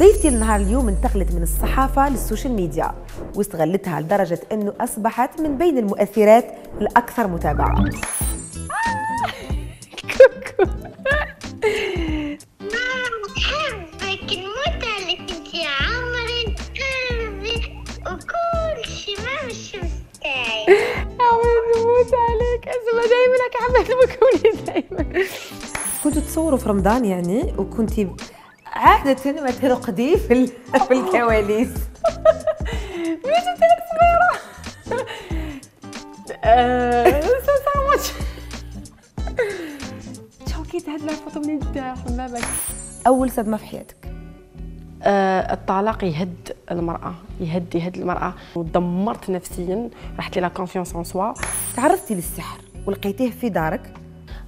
ضيفتي النهار اليوم انتقلت من الصحافة للسوشيال ميديا واستغلتها لدرجة أنه أصبحت من بين المؤثرات الأكثر متابعة. كوكو بحبك نموت عليك انت يا عمري قلبي وكل شي مش مستاعي. عمري نموت عليك أزمة دايما لك عملت مكوني دايما. كنتوا تصوروا في رمضان يعني وكنتي عادة ما ترقدي في الكواليس. ميزة تلك صغيرة. شوكيت هاد العفوطة منين جبتها حمامك؟ أول صدمة في حياتك؟ الطلاق يهد المرأة، يهد المرأة، ودمرت نفسيا، راحت لي لا كونفيونس اون سوا. تعرضتي للسحر ولقيتيه في دارك؟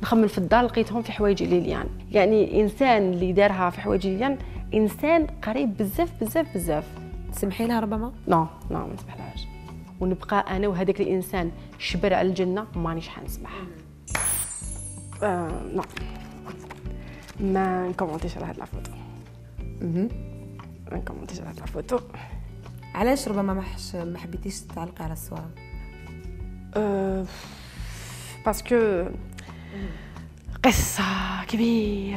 نخمم في الدار لقيتهم في حوايج ليليان، يعني انسان اللي دارها في حوايج ليليان انسان قريب بزاف بزاف بزاف. تسمحي لها ربما؟ لا ما نسمحلهاش، ونبقى انا وهذاك الانسان شبر على الجنه مانيش حنسمح. لا ما نكومونتيش على هاد الفوتو. ما نكومونتيش على هاد الفوتو. علاش ربما ما حبيتيش تعلقي على الصوره؟ باسكو قصة كبيرة.